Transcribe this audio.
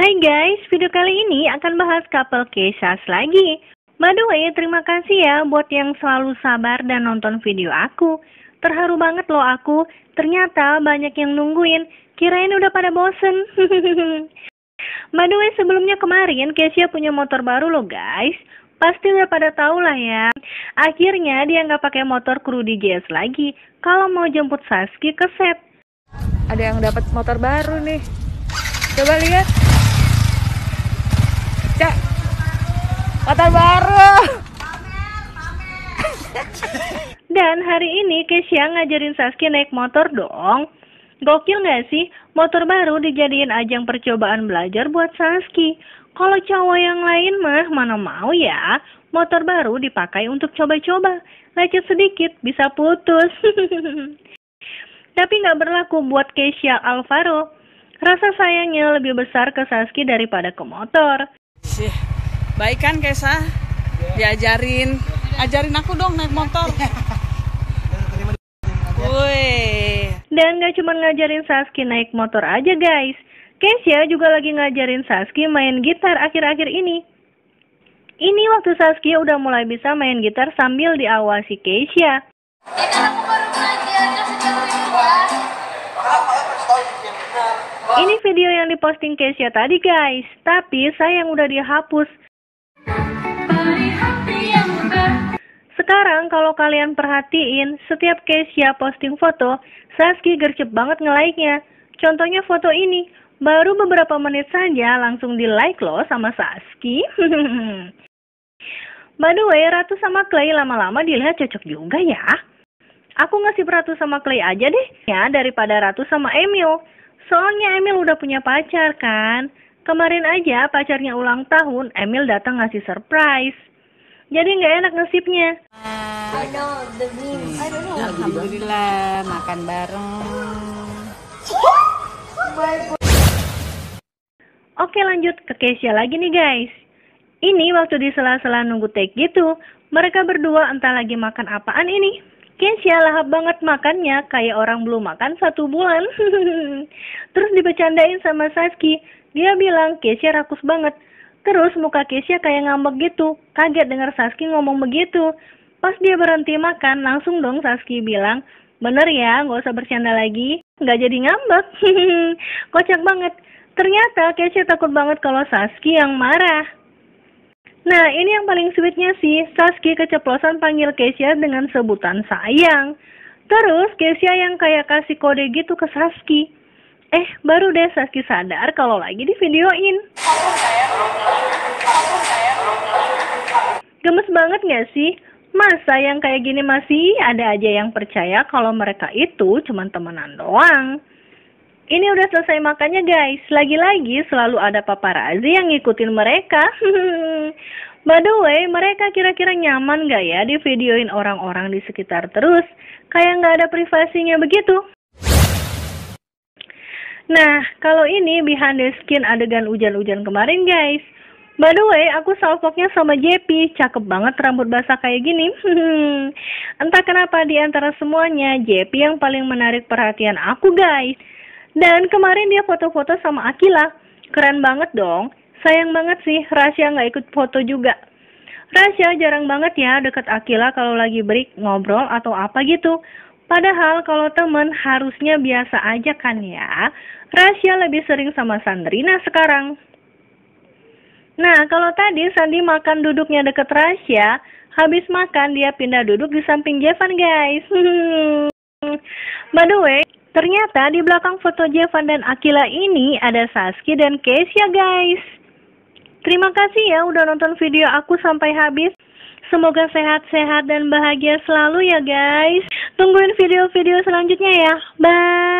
Hai guys, video kali ini akan bahas couple Kiesha lagi. By the way, terima kasih ya buat yang selalu sabar dan nonton video aku. Terharu banget loh aku, ternyata banyak yang nungguin, kirain udah pada bosen. By the way, sebelumnya kemarin Kiesha punya motor baru loh guys. Pasti udah pada tau lah ya. Akhirnya dia nggak pakai motor kru DGS lagi kalau mau jemput Saskia ke set. Ada yang dapat motor baru nih. Coba lihat. Cak. Motor baru. Dan hari ini Kiesha ngajarin Saskia naik motor dong. Gokil nggak sih? Motor baru dijadiin ajang percobaan belajar buat Saskia. Kalau cowok yang lain mah mana mau ya, motor baru dipakai untuk coba-coba, lecet sedikit bisa putus. Tapi nggak berlaku buat Kiesha Alvaro. Rasa sayangnya lebih besar ke Saskia daripada ke motor. Sih, baik kan Kiesha? Diajarin, ajarin aku dong naik motor. Woi. Dan nggak cuma ngajarin Saskia naik motor aja guys. Kiesha juga lagi ngajarin Saskia main gitar akhir-akhir ini. Ini waktu Saskia udah mulai bisa main gitar sambil diawasi Kiesha. Ini video yang diposting Kiesha tadi guys, tapi sayang udah dihapus. Sekarang kalau kalian perhatiin, setiap Kiesha posting foto, Saskia gercep banget nge-like-nya. Contohnya foto ini. Baru beberapa menit saja langsung di-like loh sama Saskia. By the way, Ratu sama Clay lama-lama dilihat cocok juga ya. Aku ngasih Ratu sama Clay aja deh, ya daripada Ratu sama Emil. Soalnya Emil udah punya pacar kan. Kemarin aja pacarnya ulang tahun, Emil datang ngasih surprise. Jadi nggak enak nasibnya. Alhamdulillah, makan bareng. Bye. Oke lanjut ke Kiesha lagi nih guys. Ini waktu di sela-sela nunggu take gitu. Mereka berdua entah lagi makan apaan ini. Kiesha lahap banget makannya kayak orang belum makan 1 bulan. Terus dibecandain sama Saskia. Dia bilang Kiesha rakus banget. Terus muka Kiesha kayak ngambek gitu. Kaget dengar Saskia ngomong begitu. Pas dia berhenti makan langsung dong Saskia bilang, "Bener ya, nggak usah bercanda lagi. Nggak jadi ngambek." Kocak banget. Ternyata Kiesha takut banget kalau Saskia yang marah. Nah ini yang paling sweetnya sih, Saskia keceplosan panggil Kiesha dengan sebutan sayang. Terus Kiesha yang kayak kasih kode gitu ke Saskia. Baru deh Saskia sadar kalau lagi di videoin. Gemes banget gak sih? Masa yang kayak gini masih ada aja yang percaya kalau mereka itu cuma temenan doang. Ini udah selesai makannya guys, lagi-lagi selalu ada paparazi yang ngikutin mereka. By the way, mereka kira-kira nyaman gak ya di videoin orang-orang di sekitar terus? Kayak gak ada privasinya begitu. Nah, kalau ini behind the skin adegan hujan-hujan kemarin guys. By the way, aku salvoknya sama JP, cakep banget rambut basah kayak gini. Entah kenapa di antara semuanya, JP yang paling menarik perhatian aku guys. Dan kemarin dia foto-foto sama Akila. Keren banget dong. Sayang banget sih Rassya nggak ikut foto juga. Rassya jarang banget ya deket Akila kalau lagi break, ngobrol atau apa gitu. Padahal kalau temen harusnya biasa aja kan ya. Rassya lebih sering sama Sandrinna sekarang. Nah kalau tadi Sandi makan duduknya deket Rassya, habis makan dia pindah duduk di samping Jefan guys. By the way, ternyata di belakang foto Jefan dan Akila ini ada Saskia dan Kiesha guys. Terima kasih ya udah nonton video aku sampai habis. Semoga sehat-sehat dan bahagia selalu ya guys. Tungguin video-video selanjutnya ya. Bye.